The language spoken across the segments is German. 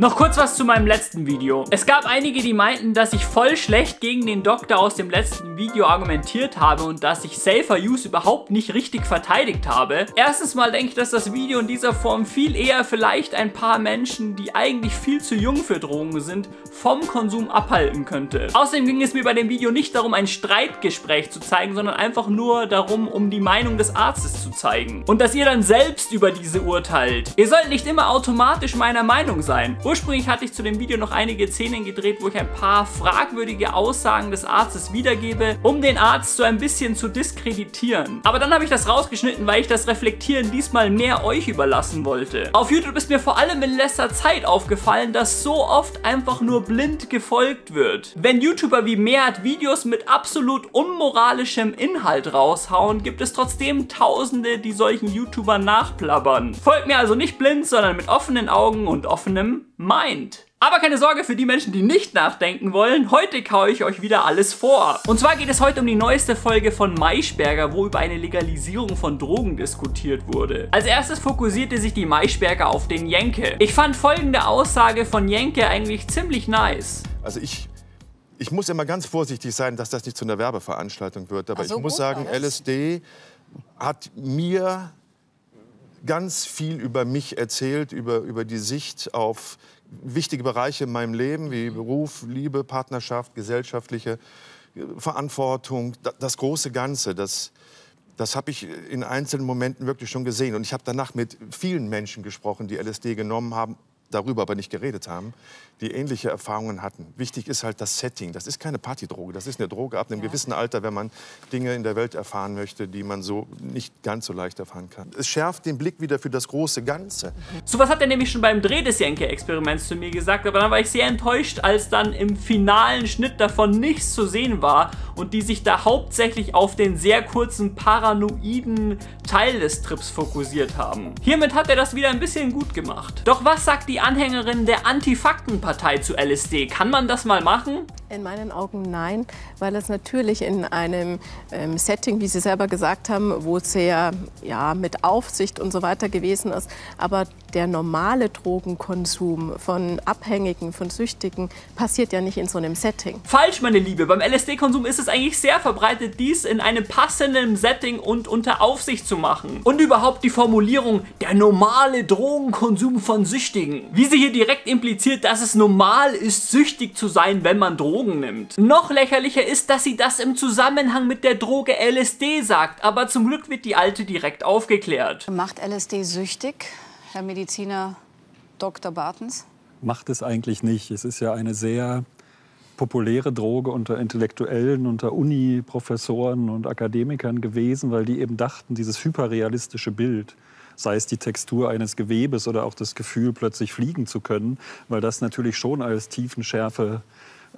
Noch kurz was zu meinem letzten Video. Es gab einige, die meinten, dass ich voll schlecht gegen den Doktor aus dem letzten Video argumentiert habe und dass ich Safer Use überhaupt nicht richtig verteidigt habe. Erstens mal denke ich, dass das Video in dieser Form viel eher vielleicht ein paar Menschen, die eigentlich viel zu jung für Drogen sind, vom Konsum abhalten könnte. Außerdem ging es mir bei dem Video nicht darum, ein Streitgespräch zu zeigen, sondern einfach nur darum, um die Meinung des Arztes zu zeigen. Und dass ihr dann selbst über diese urteilt. Ihr sollt nicht immer automatisch meiner Meinung sein. Ursprünglich hatte ich zu dem Video noch einige Szenen gedreht, wo ich ein paar fragwürdige Aussagen des Arztes wiedergebe, um den Arzt so ein bisschen zu diskreditieren. Aber dann habe ich das rausgeschnitten, weil ich das Reflektieren diesmal mehr euch überlassen wollte. Auf YouTube ist mir vor allem in letzter Zeit aufgefallen, dass so oft einfach nur blind gefolgt wird. Wenn YouTuber wie Mehrheit Videos mit absolut unmoralischem Inhalt raushauen, gibt es trotzdem Tausende, die solchen YouTubern nachplappern. Folgt mir also nicht blind, sondern mit offenen Augen und offenem Mind. Aber keine Sorge für die Menschen, die nicht nachdenken wollen, heute kaue ich euch wieder alles vor. Und zwar geht es heute um die neueste Folge von Maischberger, wo über eine Legalisierung von Drogen diskutiert wurde. Als erstes fokussierte sich die Maischberger auf den Jenke. Ich fand folgende Aussage von Jenke eigentlich ziemlich nice. Also ich muss immer ganz vorsichtig sein, dass das nicht zu einer Werbeveranstaltung wird. Aber also ich muss sagen, LSD hat mir ganz viel über mich erzählt, über die Sicht auf wichtige Bereiche in meinem Leben, wie Beruf, Liebe, Partnerschaft, gesellschaftliche Verantwortung, das große Ganze. Das habe ich in einzelnen Momenten wirklich schon gesehen. Und ich habe danach mit vielen Menschen gesprochen, die LSD genommen haben, darüber aber nicht geredet haben, die ähnliche Erfahrungen hatten. Wichtig ist halt das Setting. Das ist keine Partydroge, das ist eine Droge ab einem gewissen Alter, wenn man Dinge in der Welt erfahren möchte, die man so nicht ganz so leicht erfahren kann. Es schärft den Blick wieder für das große Ganze. So was hat er nämlich schon beim Dreh des Jenke-Experiments zu mir gesagt, aber dann war ich sehr enttäuscht, als dann im finalen Schnitt davon nichts zu sehen war und die sich da hauptsächlich auf den sehr kurzen, paranoiden Teil des Trips fokussiert haben. Hiermit hat er das wieder ein bisschen gut gemacht. Doch was sagt die Anhängerin der Antifaktenpartei zu LSD? Kann man das mal machen? In meinen Augen nein, weil es natürlich in einem Setting, wie Sie selber gesagt haben, wo es sehr mit Aufsicht und so weiter gewesen ist, aber der normale Drogenkonsum von Abhängigen, von Süchtigen passiert ja nicht in so einem Setting. Falsch, meine Liebe. Beim LSD-Konsum ist es eigentlich sehr verbreitet, dies in einem passenden Setting und unter Aufsicht zu machen. Und überhaupt die Formulierung, der normale Drogenkonsum von Süchtigen. Wie sie hier direkt impliziert, dass es normal ist, süchtig zu sein, wenn man Drogen nimmt. Noch lächerlicher ist, dass sie das im Zusammenhang mit der Droge LSD sagt, aber zum Glück wird die Alte direkt aufgeklärt. Macht LSD süchtig, Herr Mediziner Dr. Bartens? Macht es eigentlich nicht. Es ist ja eine sehr populäre Droge unter Intellektuellen, unter Uni-Professoren und Akademikern gewesen, weil die eben dachten, dieses hyperrealistische Bild, sei es die Textur eines Gewebes oder auch das Gefühl, plötzlich fliegen zu können, weil das natürlich schon als Tiefenschärfe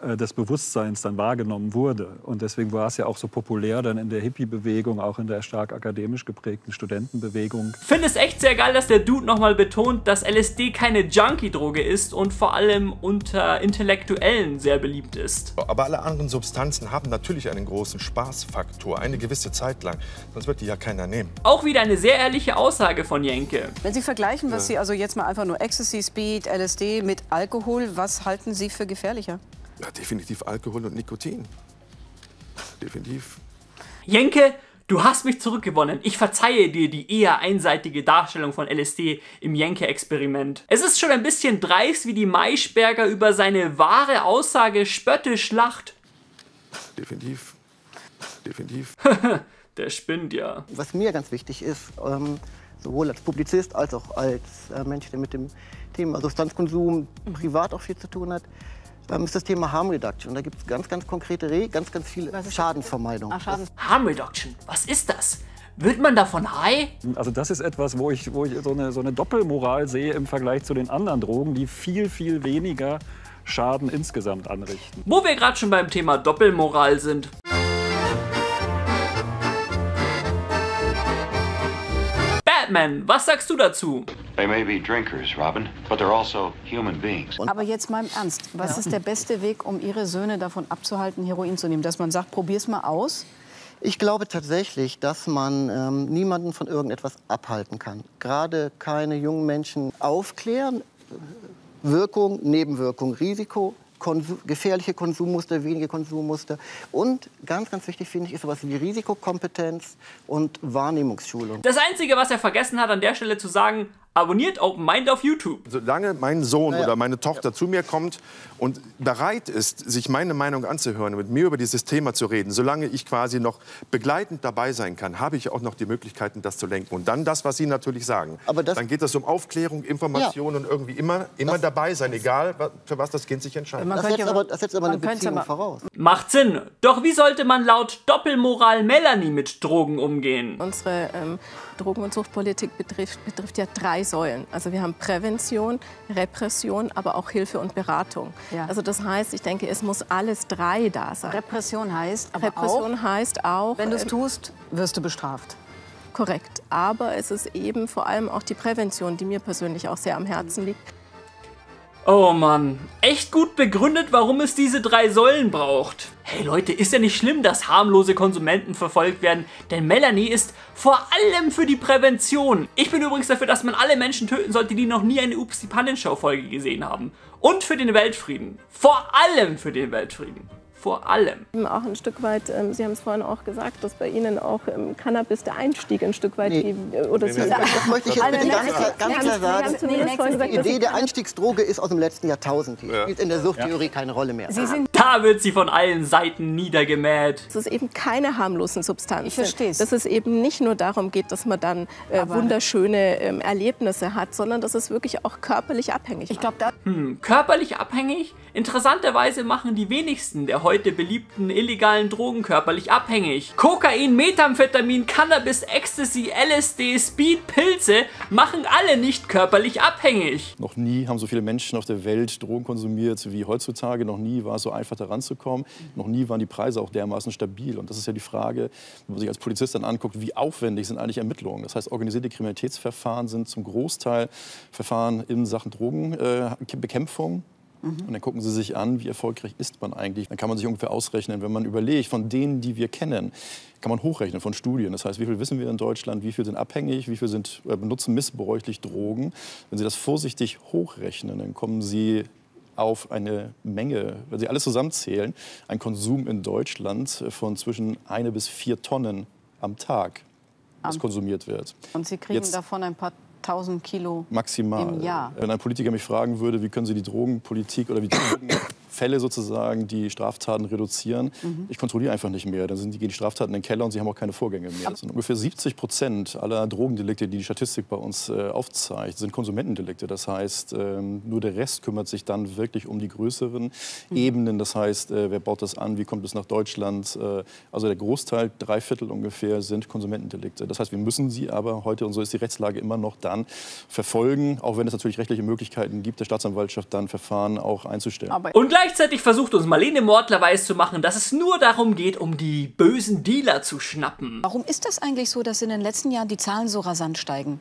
des Bewusstseins dann wahrgenommen wurde. Und deswegen war es ja auch so populär dann in der Hippie-Bewegung, auch in der stark akademisch geprägten Studentenbewegung. Ich finde es echt sehr geil, dass der Dude nochmal betont, dass LSD keine Junkie-Droge ist und vor allem unter Intellektuellen sehr beliebt ist. Aber alle anderen Substanzen haben natürlich einen großen Spaßfaktor, eine gewisse Zeit lang. Sonst wird die ja keiner nehmen. Auch wieder eine sehr ehrliche Aussage von Jenke. Wenn Sie vergleichen, was Sie also jetzt mal einfach nur Ecstasy, Speed, LSD mit Alkohol, was halten Sie für gefährlicher? Ja, definitiv Alkohol und Nikotin. Definitiv. Jenke, du hast mich zurückgewonnen. Ich verzeihe dir die eher einseitige Darstellung von LSD im Jenke-Experiment. Es ist schon ein bisschen dreist, wie die Maischberger über seine wahre Aussage spöttisch lacht. Definitiv. Definitiv. Der spinnt ja. Was mir ganz wichtig ist, sowohl als Publizist als auch als Mensch, der mit dem Thema Substanzkonsum privat auch viel zu tun hat, ist das Thema Harm Reduction. Da gibt es ganz konkrete ganz viele Schadenvermeidung. Harm Reduction, was ist das? Wird man davon high? Also das ist etwas, wo ich so eine Doppelmoral sehe im Vergleich zu den anderen Drogen, die viel weniger Schaden insgesamt anrichten. Wo wir gerade schon beim Thema Doppelmoral sind. Batman, was sagst du dazu? They may be drinkers, Robin, but they're also human beings. Aber jetzt mal im Ernst, was ist der beste Weg, um Ihre Söhne davon abzuhalten, Heroin zu nehmen? Dass man sagt, probier's mal aus? Ich glaube tatsächlich, dass man niemanden von irgendetwas abhalten kann. Gerade keine jungen Menschen aufklären, Wirkung, Nebenwirkung, Risiko, gefährliche Konsummuster, wenige Konsummuster. Und ganz, ganz wichtig finde ich, ist sowas wie Risikokompetenz und Wahrnehmungsschulung. Das Einzige, was er vergessen hat an der Stelle zu sagen, abonniert Open Mind auf YouTube. Solange mein Sohn oder meine Tochter zu mir kommt und bereit ist, sich meine Meinung anzuhören und mit mir über dieses Thema zu reden, solange ich quasi noch begleitend dabei sein kann, habe ich auch noch die Möglichkeiten, das zu lenken. Und dann das, was Sie natürlich sagen. Aber das, dann geht es um Aufklärung, Information und irgendwie immer das, dabei sein, egal für was das Kind sich entscheidet. Man das setzt aber eine Beziehung voraus. Macht Sinn. Doch wie sollte man laut Doppelmoral Melanie mit Drogen umgehen? Unsere Drogen- und Suchtpolitik betrifft ja 3 Säulen. Also wir haben Prävention, Repression, aber auch Hilfe und Beratung. Ja. Also das heißt, ich denke, es muss alles 3 da sein. Repression heißt aber auch, wenn du es tust, wirst du bestraft. Korrekt. Aber es ist eben vor allem auch die Prävention, die mir persönlich auch sehr am Herzen liegt. Oh Mann, echt gut begründet, warum es diese 3 Säulen braucht. Hey Leute, ist ja nicht schlimm, dass harmlose Konsumenten verfolgt werden, denn Melanie ist vor allem für die Prävention. Ich bin übrigens dafür, dass man alle Menschen töten sollte, die noch nie eine Ups-die-Pannenshow-Folge gesehen haben. Und für den Weltfrieden. Vor allem für den Weltfrieden. Vor allem. Auch ein Stück weit, Sie haben es vorhin auch gesagt, dass bei Ihnen auch Cannabis der Einstieg ein Stück weit... Das möchte ich jetzt ganz klar sagen. Die Idee der Einstiegsdroge ist aus dem letzten Jahrtausend. Die spielt in der Suchttheorie keine Rolle mehr. Da wird sie von allen Seiten niedergemäht. Das ist eben keine harmlosen Substanzen. Ich verstehe es. Dass es eben nicht nur darum geht, dass man dann wunderschöne Erlebnisse hat, sondern dass es wirklich auch körperlich abhängig ist. Körperlich abhängig? Interessanterweise machen die wenigsten der heute beliebten illegalen Drogen körperlich abhängig. Kokain, Methamphetamin, Cannabis, Ecstasy, LSD, Speed, Pilze machen alle nicht körperlich abhängig. Noch nie haben so viele Menschen auf der Welt Drogen konsumiert wie heutzutage. Noch nie war es so einfach, da ranzukommen. Noch nie waren die Preise auch dermaßen stabil. Und das ist ja die Frage, wenn man sich als Polizist dann anguckt, wie aufwendig sind eigentlich Ermittlungen. Das heißt, organisierte Kriminalitätsverfahren sind zum Großteil Verfahren in Sachen Drogenbekämpfung. Und dann gucken Sie sich an, wie erfolgreich ist man eigentlich. Dann kann man sich ungefähr ausrechnen, wenn man überlegt, von denen, die wir kennen, kann man hochrechnen von Studien. Das heißt, wie viel wissen wir in Deutschland, wie viel sind abhängig, wie viel sind, benutzen missbräuchlich Drogen. Wenn Sie das vorsichtig hochrechnen, dann kommen Sie auf eine Menge, wenn Sie alles zusammenzählen, ein Konsum in Deutschland von zwischen 1 bis 4 Tonnen am Tag, das konsumiert wird. Und Sie kriegen jetzt davon ein paar 1000 Kilo maximal im Jahr. Wenn ein Politiker mich fragen würde, wie können Sie die Drogenpolitik oder die Drogenfälle sozusagen, die Straftaten reduzieren, ich kontrolliere einfach nicht mehr. Dann gehen die Straftaten in den Keller und sie haben auch keine Vorgänge mehr. Das sind ungefähr 70% aller Drogendelikte, die die Statistik bei uns aufzeigt, sind Konsumentendelikte. Das heißt, nur der Rest kümmert sich dann wirklich um die größeren Ebenen. Das heißt, wer baut das an, wie kommt es nach Deutschland? Also der Großteil, 3/4 ungefähr, sind Konsumentendelikte. Das heißt, wir müssen sie aber heute, und so ist die Rechtslage immer noch da, verfolgen, auch wenn es natürlich rechtliche Möglichkeiten gibt, der Staatsanwaltschaft dann Verfahren auch einzustellen. Und gleichzeitig versucht uns Marlene Mortler weiszumachen, dass es nur darum geht, um die bösen Dealer zu schnappen. Warum ist das eigentlich so, dass in den letzten Jahren die Zahlen so rasant steigen?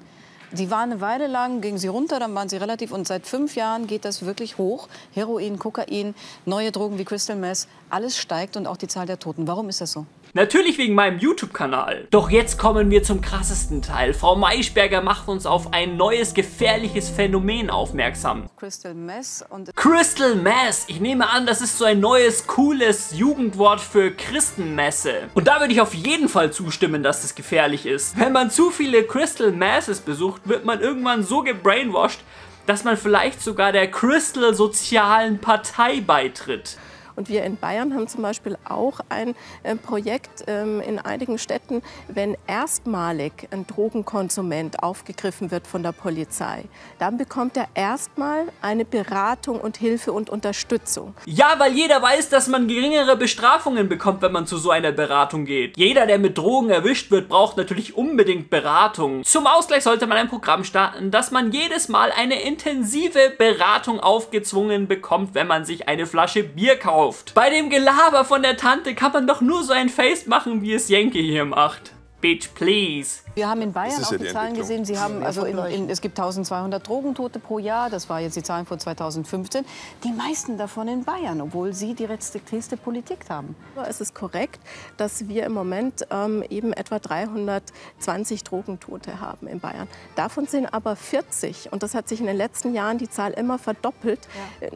Sie waren eine Weile lang, gingen sie runter, dann waren sie relativ, und seit 5 Jahren geht das wirklich hoch. Heroin, Kokain, neue Drogen wie Crystal Meth, alles steigt und auch die Zahl der Toten. Warum ist das so? Natürlich wegen meinem YouTube-Kanal. Doch jetzt kommen wir zum krassesten Teil. Frau Maischberger macht uns auf ein neues, gefährliches Phänomen aufmerksam. Crystal Meth und... Crystal Meth! Ich nehme an, das ist so ein neues, cooles Jugendwort für Christenmesse. Und da würde ich auf jeden Fall zustimmen, dass das gefährlich ist. Wenn man zu viele Crystal Meths besucht, wird man irgendwann so gebrainwashed, dass man vielleicht sogar der Crystal-sozialen Partei beitritt. Und wir in Bayern haben zum Beispiel auch ein Projekt in einigen Städten, wenn erstmalig ein Drogenkonsument aufgegriffen wird von der Polizei, dann bekommt er erstmal eine Beratung und Hilfe und Unterstützung. Ja, weil jeder weiß, dass man geringere Bestrafungen bekommt, wenn man zu so einer Beratung geht. Jeder, der mit Drogen erwischt wird, braucht natürlich unbedingt Beratung. Zum Ausgleich sollte man ein Programm starten, dass man jedes Mal eine intensive Beratung aufgezwungen bekommt, wenn man sich eine Flasche Bier kauft. Bei dem Gelaber von der Tante kann man doch nur so ein Face machen, wie es Jenke hier macht. Bitch, please. Wir haben in Bayern auch die Zahlen gesehen. Sie haben, also es gibt 1200 Drogentote pro Jahr. Das war jetzt die Zahlen von 2015. Die meisten davon in Bayern, obwohl Sie die restriktivste Politik haben. Es ist korrekt, dass wir im Moment eben etwa 320 Drogentote haben in Bayern. Davon sind aber 40, und das hat sich in den letzten Jahren die Zahl immer verdoppelt,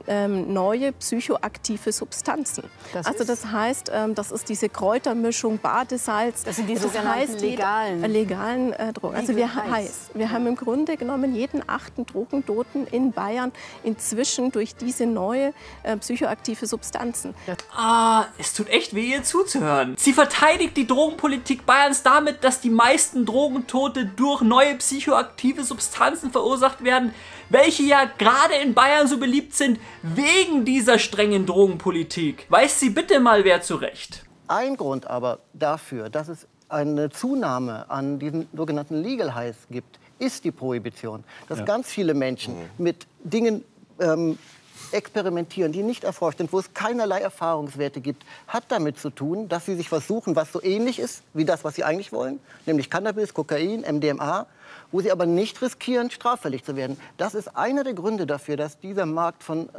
ja, neue psychoaktive Substanzen. Das also das heißt, das ist diese Kräutermischung, Badesalz. Das sind die sogenannten legalen. Drogen. Also wir haben im Grunde genommen jeden 8. Drogentoten in Bayern inzwischen durch diese neue psychoaktive Substanzen. Ah, es tut echt weh, ihr zuzuhören. Sie verteidigt die Drogenpolitik Bayerns damit, dass die meisten Drogentote durch neue psychoaktive Substanzen verursacht werden, welche ja gerade in Bayern so beliebt sind, wegen dieser strengen Drogenpolitik. Weiß sie bitte mal, wer zurecht. Ein Grund aber dafür, dass es eine Zunahme an diesen sogenannten Legal Highs gibt, ist die Prohibition. Dass ganz viele Menschen mit Dingen experimentieren, die nicht erforscht sind, wo es keinerlei Erfahrungswerte gibt, hat damit zu tun, dass sie sich versuchen, was so ähnlich ist wie das, was sie eigentlich wollen, nämlich Cannabis, Kokain, MDMA, wo sie aber nicht riskieren, straffällig zu werden. Das ist einer der Gründe dafür, dass dieser Markt von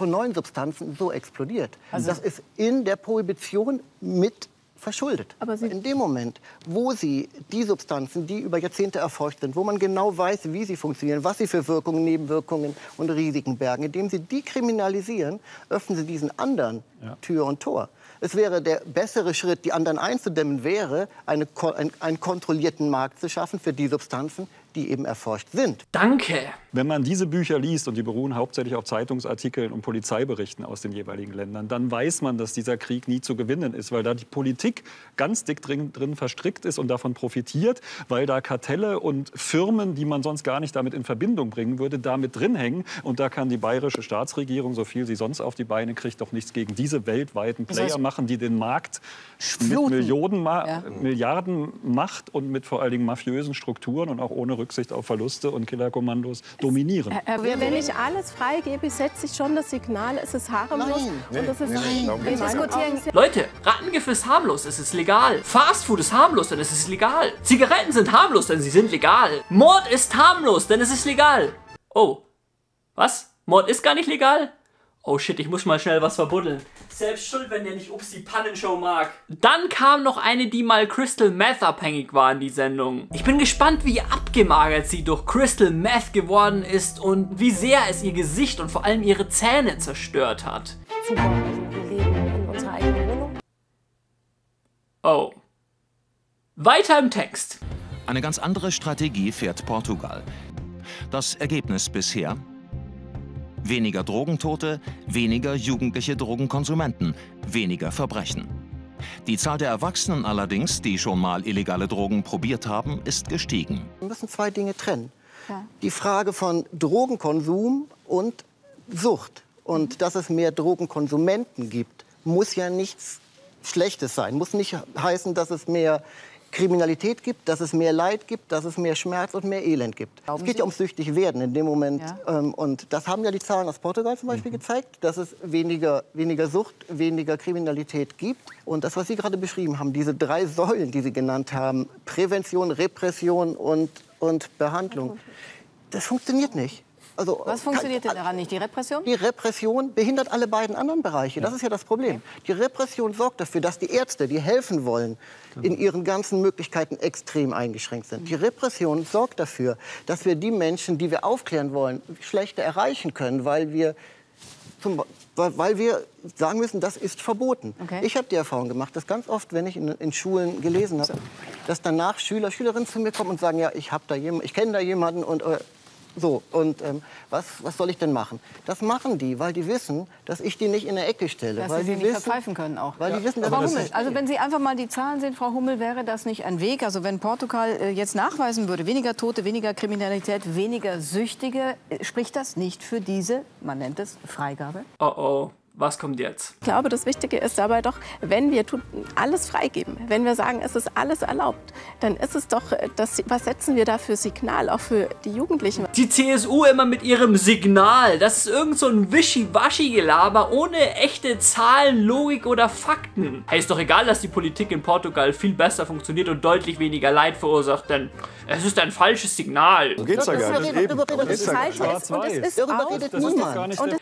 neuen Substanzen so explodiert. Also das ist in der Prohibition mit verschuldet. Aber in dem Moment, wo Sie die Substanzen, die über Jahrzehnte erforscht sind, wo man genau weiß, wie sie funktionieren, was sie für Wirkungen, Nebenwirkungen und Risiken bergen, indem Sie die kriminalisieren, öffnen Sie diesen anderen Tür und Tor. Es wäre der bessere Schritt, die anderen einzudämmen, wäre, einen kontrollierten Markt zu schaffen für die Substanzen, die eben erforscht sind. Danke. Wenn man diese Bücher liest, und die beruhen hauptsächlich auf Zeitungsartikeln und Polizeiberichten aus den jeweiligen Ländern, dann weiß man, dass dieser Krieg nie zu gewinnen ist, weil da die Politik ganz dick drin verstrickt ist und davon profitiert, weil da Kartelle und Firmen, die man sonst gar nicht damit in Verbindung bringen würde, damit drin hängen. Und da kann die bayerische Staatsregierung, so viel sie sonst auf die Beine kriegt, doch nichts gegen diese weltweiten Player machen, die den Markt mit Milliarden Macht und mit vor allen Dingen mafiösen Strukturen und auch ohne Rücksicht auf Verluste und Killerkommandos dominieren. Wenn ich alles freigebe, setze ich schon das Signal, es ist harmlos. Leute, Rattengift ist harmlos, es ist legal. Fastfood ist harmlos, denn es ist legal. Zigaretten sind harmlos, denn sie sind legal. Mord ist harmlos, denn es ist legal. Oh, was? Mord ist gar nicht legal? Oh shit, ich muss mal schnell was verbuddeln. Selbst schuld, wenn der nicht Ups die Pannenshow mag. Dann kam noch eine, die mal Crystal Meth abhängig war in die Sendung. Ich bin gespannt, wie abgemagert sie durch Crystal Meth geworden ist und wie sehr es ihr Gesicht und vor allem ihre Zähne zerstört hat. Super, also wir leben in unserer eigenen Wohnung. Oh. Weiter im Text. Eine ganz andere Strategie fährt Portugal. Das Ergebnis bisher? Weniger Drogentote, weniger jugendliche Drogenkonsumenten, weniger Verbrechen. Die Zahl der Erwachsenen allerdings, die schon mal illegale Drogen probiert haben, ist gestiegen. Wir müssen zwei Dinge trennen. Ja. Die Frage von Drogenkonsum und Sucht. Und dass es mehr Drogenkonsumenten gibt, muss ja nichts Schlechtes sein. Muss nicht heißen, dass es mehr Kriminalität gibt, dass es mehr Leid gibt, dass es mehr Schmerz und mehr Elend gibt. Es geht ja ums süchtig werden in dem Moment. Ja. Und das haben ja die Zahlen aus Portugal zum Beispiel gezeigt, dass es weniger Sucht, weniger Kriminalität gibt. Und das, was Sie gerade beschrieben haben, diese 3 Säulen, die Sie genannt haben, Prävention, Repression und Behandlung, das funktioniert nicht. Also, was funktioniert denn daran nicht? Die Repression? Die Repression behindert alle beiden anderen Bereiche. Ja. Das ist ja das Problem. Okay. Die Repression sorgt dafür, dass die Ärzte, die helfen wollen, in ihren ganzen Möglichkeiten extrem eingeschränkt sind. Die Repression sorgt dafür, dass wir die Menschen, die wir aufklären wollen, schlechter erreichen können, weil wir sagen müssen, das ist verboten. Okay. Ich habe die Erfahrung gemacht, dass ganz oft, wenn ich in Schulen gelesen habe, dass danach Schüler, Schülerinnen zu mir kommen und sagen, ja, ich kenne da jemanden und... So, und was soll ich denn machen? Das machen die, weil die wissen, dass ich die nicht in der Ecke stelle. Dass weil sie nicht verpfeifen können auch. Weil die wissen, Frau Huml, also wenn Sie einfach mal die Zahlen sehen, Frau Huml, wäre das nicht ein Weg? Also wenn Portugal jetzt nachweisen würde, weniger Tote, weniger Kriminalität, weniger Süchtige, spricht das nicht für diese, man nennt es, Freigabe? Oh oh, Was kommt jetzt? Ich glaube, das Wichtige ist dabei doch, wenn wir alles freigeben, wenn wir sagen, es ist alles erlaubt, dann ist es doch, was setzen wir da für Signal, auch für die Jugendlichen? Die CSU immer mit ihrem Signal, das ist irgend so ein Wischiwaschi-Gelaber ohne echte Zahlen, Logik oder Fakten. Hey, ist doch egal, dass die Politik in Portugal viel besser funktioniert und deutlich weniger Leid verursacht, denn es ist ein falsches Signal. So geht's ja gar nicht.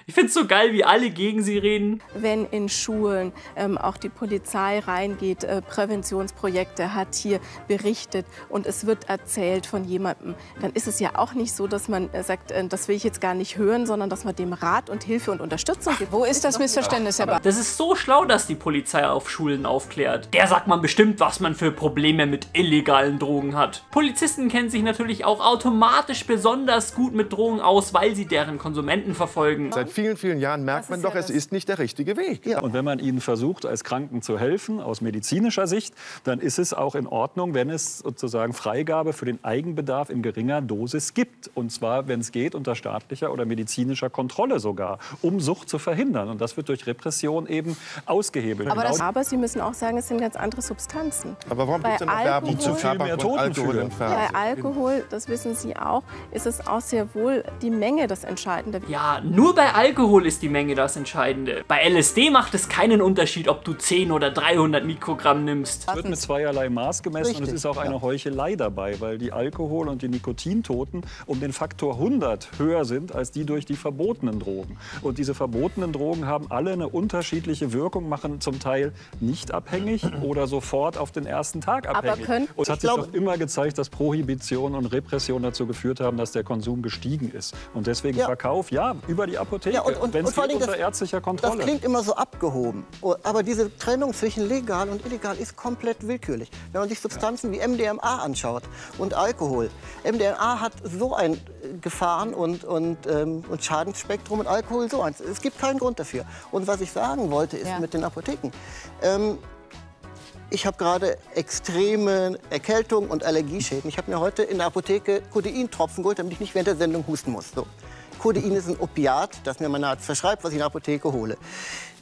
Ich find's so geil, wie alle gegen sie reden. Wenn in Schulen auch die Polizei reingeht, Präventionsprojekte hat hier berichtet und es wird erzählt von jemandem, dann ist es ja auch nicht so, dass man sagt, das will ich jetzt gar nicht hören, sondern dass man dem Rat und Hilfe und Unterstützung gibt. Wo ist das Missverständnis dabei? Das ist so schlau, dass die Polizei auf Schulen aufklärt. Der sagt man bestimmt, was man für Probleme mit illegalen Drogen hat. Polizisten kennen sich natürlich auch automatisch besonders gut mit Drogen aus, weil sie deren Konsumenten verfolgen. Seit vielen, vielen Jahren merkt man doch, es ist nicht der richtige Weg. Ja. Und wenn man ihnen versucht, als Kranken zu helfen, aus medizinischer Sicht, dann ist es auch in Ordnung, wenn es sozusagen Freigabe für den Eigenbedarf in geringer Dosis gibt. Und zwar, wenn es geht, unter staatlicher oder medizinischer Kontrolle sogar, um Sucht zu verhindern. Und das wird durch Repression eben ausgehebelt. Aber Sie müssen auch sagen, es sind ganz andere Substanzen. Aber warum gibt es denn noch Werbung zu Tabak und Alkohol im Fernsehen? Bei Alkohol, das wissen Sie auch, ist es auch sehr wohl die Menge das Entscheidende. Ja, nur bei Alkohol ist die Menge das Entscheidende. Bei LSD macht es keinen Unterschied, ob du 10 oder 300 Mikrogramm nimmst. Es wird mit zweierlei Maß gemessen. Richtig, und es ist auch eine Heuchelei dabei, weil die Alkohol- und die Nikotintoten um den Faktor 100 höher sind als die durch die verbotenen Drogen. Und diese verbotenen Drogen haben alle eine unterschiedliche Wirkung, machen zum Teil nicht abhängig oder sofort auf den ersten Tag abhängig. Und es hat sich doch immer gezeigt, dass Prohibition und Repression dazu geführt haben, dass der Konsum gestiegen ist. Und deswegen Verkauf, über die Apotheke, wenn es unter ärztlicher Kontrolle. Das klingt immer so abgehoben. Aber diese Trennung zwischen legal und illegal ist komplett willkürlich. Wenn man sich Substanzen wie MDMA anschaut und Alkohol. MDMA hat so ein Gefahren- und Schadensspektrum und Alkohol so eins. Es gibt keinen Grund dafür. Und was ich sagen wollte, ist mit den Apotheken. Ich habe gerade extreme Erkältung und Allergieschäden. Ich habe mir heute in der Apotheke Codeintropfen geholt, damit ich nicht während der Sendung husten muss. So. Codein ist ein Opiat, das mir mein Arzt verschreibt, was ich in der Apotheke hole.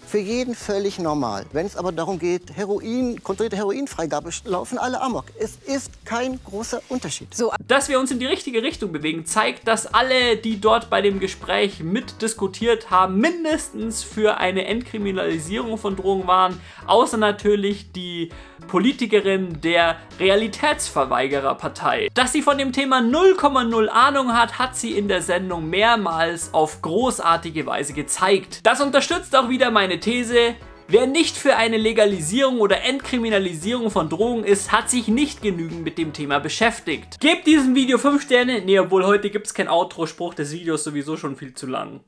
Für jeden völlig normal. Wenn es aber darum geht, Heroin, kontrollierte Heroinfreigabe, laufen alle amok. Es ist kein großer Unterschied. So, dass wir uns in die richtige Richtung bewegen, zeigt, dass alle, die dort bei dem Gespräch mitdiskutiert haben, mindestens für eine Entkriminalisierung von Drogen waren, außer natürlich die Politikerin der Realitätsverweigererpartei. Dass sie von dem Thema 0,0 Ahnung hat, hat sie in der Sendung mehrmals auf großartige Weise gezeigt. Das unterstützt auch wieder meine These: Wer nicht für eine Legalisierung oder Entkriminalisierung von Drogen ist, hat sich nicht genügend mit dem Thema beschäftigt. Gebt diesem Video 5 Sterne. Nee, obwohl heute gibt es keinen Outro-Spruch, des Videos sowieso schon viel zu lang.